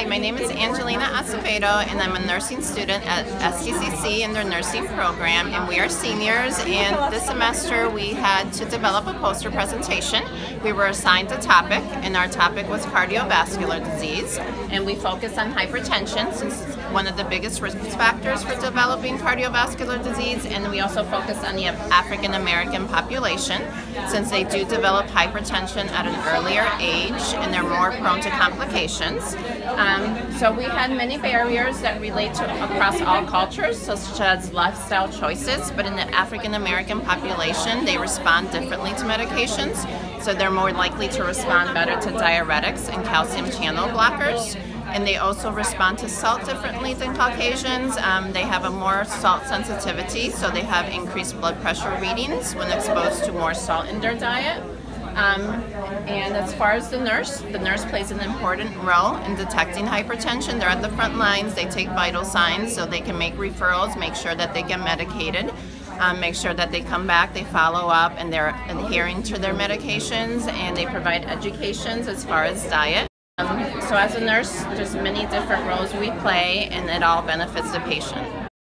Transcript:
Hi, my name is Angelina Acevedo, and I'm a nursing student at STCC in their nursing program, and we are seniors, and this semester we had to develop a poster presentation. We were assigned a topic, and our topic was cardiovascular disease, and we focused on hypertension since it's one of the biggest risk factors for developing cardiovascular disease, and we also focused on the African American population since they do develop hypertension at an earlier age and they're more prone to complications. So we had many barriers that relate to across all cultures, such as lifestyle choices, but in the African American population, they respond differently to medications, so they're more likely to respond better to diuretics and calcium channel blockers. And they also respond to salt differently than Caucasians. They have a more salt sensitivity, so they have increased blood pressure readings when exposed to more salt in their diet. And as far as the nurse plays an important role in detecting hypertension. They're at the front lines, they take vital signs so they can make referrals, make sure that they get medicated, make sure that they come back, they follow up, and they're adhering to their medications, and they provide educations as far as diet. So as a nurse, there's many different roles we play, and it all benefits the patient.